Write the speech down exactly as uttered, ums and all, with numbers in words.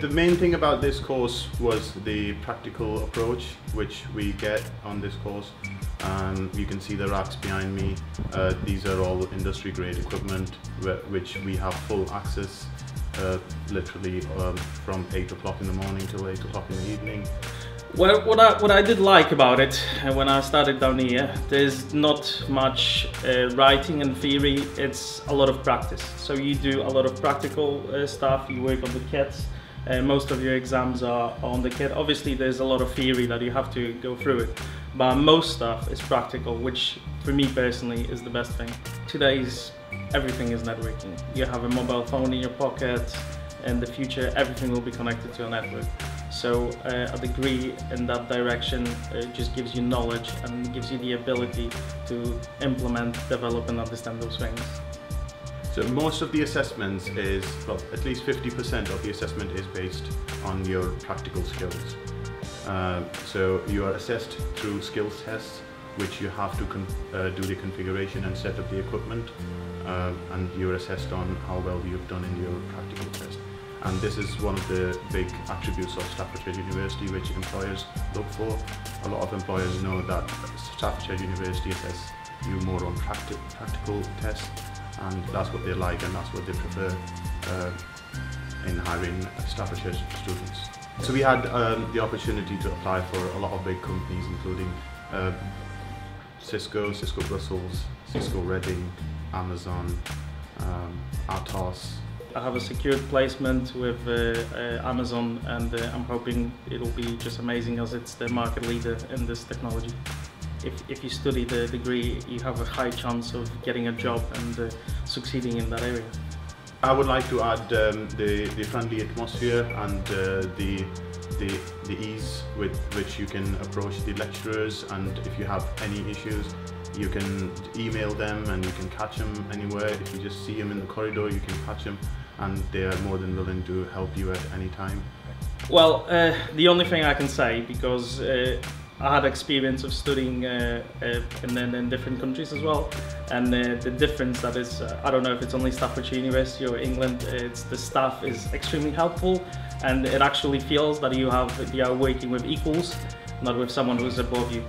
The main thing about this course was the practical approach which we get on this course. Um, you can see the racks behind me. Uh, these are all industry grade equipment which we have full access uh, literally um, from eight o'clock in the morning till eight o'clock in the evening. Well, what I, what I did like about it uh, when I started down here, there's not much uh, writing and theory, it's a lot of practice. So you do a lot of practical uh, stuff, you work on the kits, uh, most of your exams are on the kit. Obviously there's a lot of theory that you have to go through it, but most stuff is practical, which for me personally is the best thing. Today's everything is networking. You have a mobile phone in your pocket, in the future everything will be connected to a network. So uh, a degree in that direction uh, just gives you knowledge and gives you the ability to implement, develop and understand those things. So most of the assessments is, well, at least fifty percent of the assessment is based on your practical skills. Uh, so you are assessed through skills tests, which you have to con uh, do the configuration and set up the equipment, uh, and you're assessed on how well you've done in your practical test. And this is one of the big attributes of Staffordshire University which employers look for. A lot of employers know that Staffordshire University assesses you more on practi practical tests, and that's what they like and that's what they prefer uh, in hiring Staffordshire students. So we had um, the opportunity to apply for a lot of big companies, including uh, Cisco, Cisco Brussels, Cisco Reading, Amazon, um, Atos. I have a secured placement with uh, uh, Amazon, and uh, I'm hoping it'll be just amazing as it's the market leader in this technology. If, if you study the degree, you have a high chance of getting a job and uh, succeeding in that area. I would like to add um, the, the friendly atmosphere and uh, the, the, the ease with which you can approach the lecturers, and if you have any issues, you can email them and you can catch them anywhere. If you just see them in the corridor, you can catch them, and they are more than willing to help you at any time. Well, uh, the only thing I can say, because uh, I had experience of studying uh, uh, in, in different countries as well, and uh, the difference that is, uh, I don't know if it's only Staffordshire University or England, it's the staff is extremely helpful, and it actually feels that you have you are working with equals, not with someone who's above you.